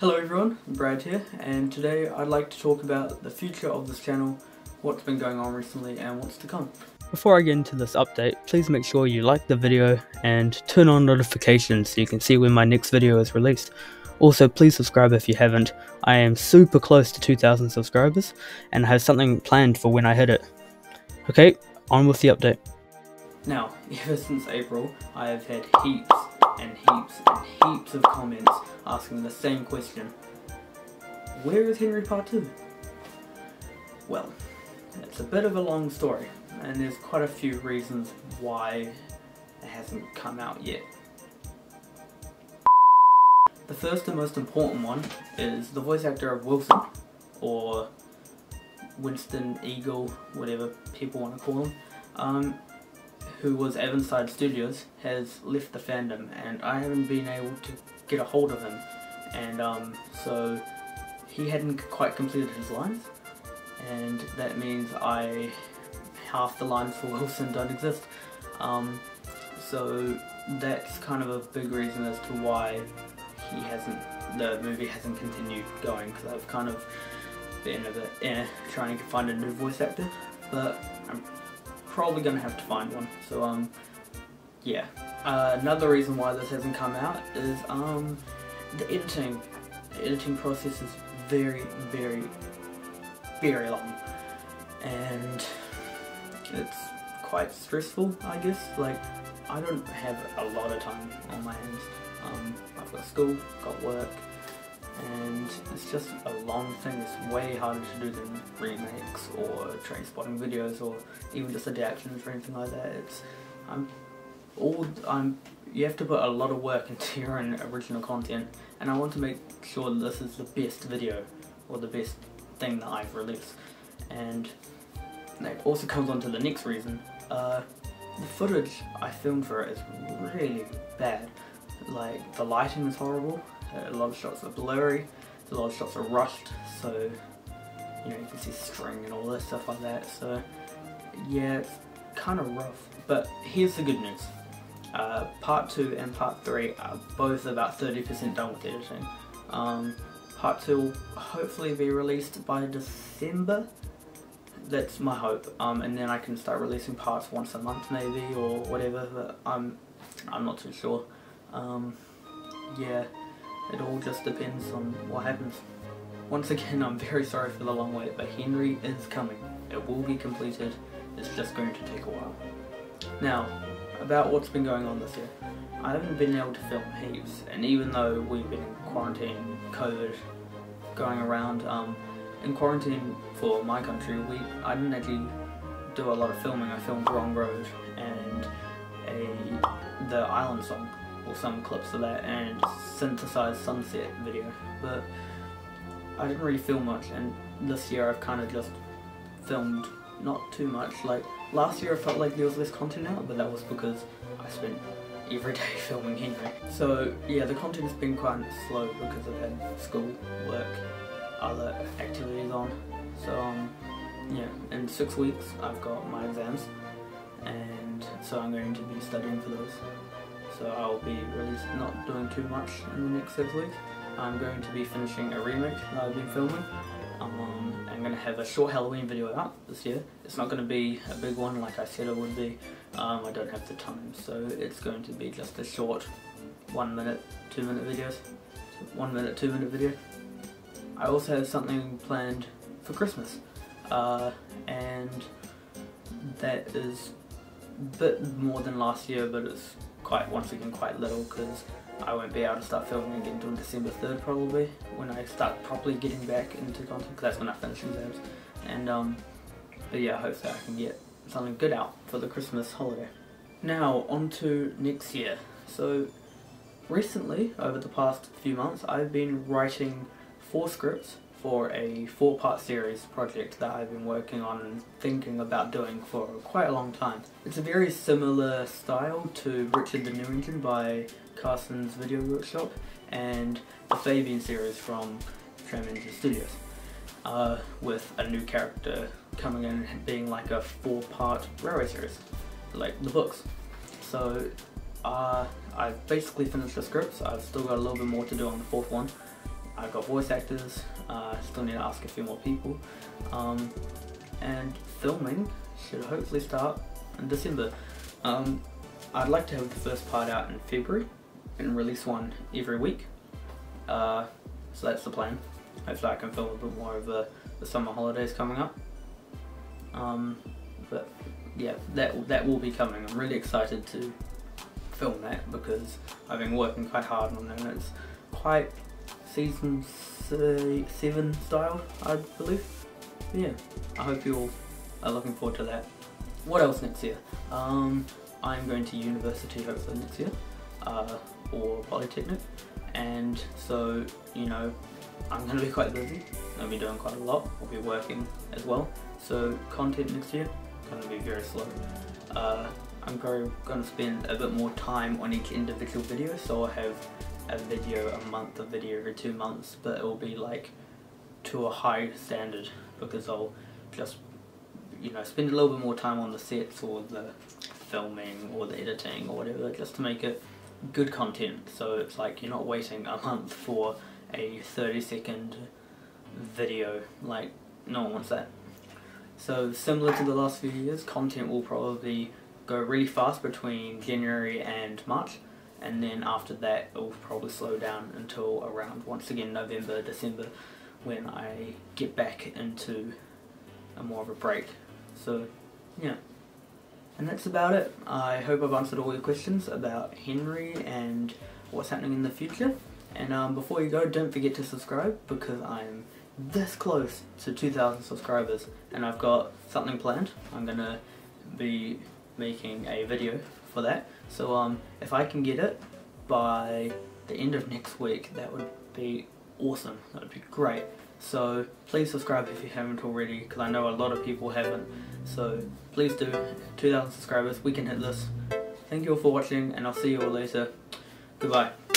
Hello everyone, Brad here, and today I'd like to talk about the future of this channel, what's been going on recently and what's to come. Before I get into this update, please make sure you like the video and turn on notifications so you can see when my next video is released. Also, please subscribe if you haven't. I am super close to 2,000 subscribers and I have something planned for when I hit it. Okay, on with the update. Now, ever since April, I have had heaps and heaps and heaps of comments asking the same question. Where is Henry Part 2? Well, it's a bit of a long story, and there's quite a few reasons why it hasn't come out yet. The first and most important one is the voice actor of Wilson, or Winston Eagle, whatever people want to call him, who was Avonside Studios, has left the fandom, and I haven't been able to get a hold of him, and so he hadn't quite completed his lines, and that means half the lines for Wilson don't exist, so that's kind of a big reason as to why the movie hasn't continued going, because I've kind of been a bit trying to find a new voice actor, but I'm probably gonna have to find one. So yeah, another reason why this hasn't come out is the editing process is very, very, very long, and it's quite stressful, I guess. Like, I don't have a lot of time on my hands. I've got school, got work, and it's just a long thing. It's way harder to do than remakes or train spotting videos or even just adaptions or anything like that. You have to put a lot of work into your own original content, and I want to make sure that this is the best video or the best thing that I've released. And that also comes on to the next reason. The footage I filmed for it is really bad. Like, the lighting is horrible. A lot of shots are blurry, a lot of shots are rushed, so you know, you can see string and all this stuff like that, so yeah, it's kind of rough. But here's the good news, part 2 and part 3 are both about 30% done with editing. Part 2 will hopefully be released by December, that's my hope, and then I can start releasing parts once a month maybe, or whatever, but I'm not too sure. Yeah. It all just depends on what happens. Once again, I'm very sorry for the long wait, but Henry is coming. It will be completed, it's just going to take a while. Now, about what's been going on this year. I haven't been able to film heaps, and even though we've been in quarantine, COVID, going around, in quarantine for my country, I didn't actually do a lot of filming. I filmed Wrong Road and the Island Song, or some clips of that, and synthesized sunset video, but I didn't really film much, and this year I've kind of just filmed not too much. Like, last year I felt like there was less content out, but that was because I spent every day filming Henry. So yeah, the content's been quite slow because I've had school, work, other activities on, so yeah, in 6 weeks I've got my exams, and so I'm going to be studying for those. So I'll be really not doing too much in the next 6 weeks. I'm going to be finishing a remake that I've been filming. I'm going to have a short Halloween video out this year. It's not going to be a big one like I said it would be. I don't have the time, so it's going to be just a short 1-minute, 2-minute video. I also have something planned for Christmas, and that is a bit more than last year, but it's once again quite little, because I won't be able to start filming again until December 3rd probably, when I start properly getting back into content, because that's when I finish exams. And but yeah, I hope that I can get something good out for the Christmas holiday. Now on to next year. So recently, over the past few months, I've been writing 4 scripts for a 4-part series project that I've been working on and thinking about doing for quite a long time. It's a very similar style to Richard the New Engine by Carson's Video Workshop and the Fabian series from Tram Engine Studios, with a new character coming in and being like a 4-part railway series, like the books. So I've basically finished the scripts. I've still got a little bit more to do on the 4th one. I've got voice actors, still need to ask a few more people, and filming should hopefully start in December. I'd like to have the first part out in February and release one every week, so that's the plan. Hopefully I can film a bit more over the summer holidays coming up, but yeah, that will be coming. I'm really excited to film that because I've been working quite hard on it, and it's quite season 7 style, I believe. Yeah, I hope you all are looking forward to that. What else next year? I'm going to university hopefully next year, or polytechnic, and so, you know, I'm going to be quite busy. I'll be doing quite a lot. I'll be working as well, so content next year is going to be very slow. I'm going to spend a bit more time on each individual video, so I'll have a video a month, a video every 2 months, but it will be like to a high standard because I'll just, you know, spend a little bit more time on the sets or the filming or the editing or whatever, just to make it good content. So it's like you're not waiting a month for a 30-second video. Like, no one wants that. So similar to the last few years, content will probably go really fast between January and March, and then after that it will probably slow down until around, once again, November, December, when I get back into a more of a break. So yeah, and that's about it. I hope I've answered all your questions about Henry and what's happening in the future. And before you go, don't forget to subscribe, because I'm this close to 2,000 subscribers and I've got something planned. I'm gonna be making a video for that, so if I can get it by the end of next week, that would be awesome. That would be great. So please subscribe if you haven't already, because I know a lot of people haven't, so please do. 2,000 subscribers, we can hit this. Thank you all for watching, and I'll see you all later. Goodbye.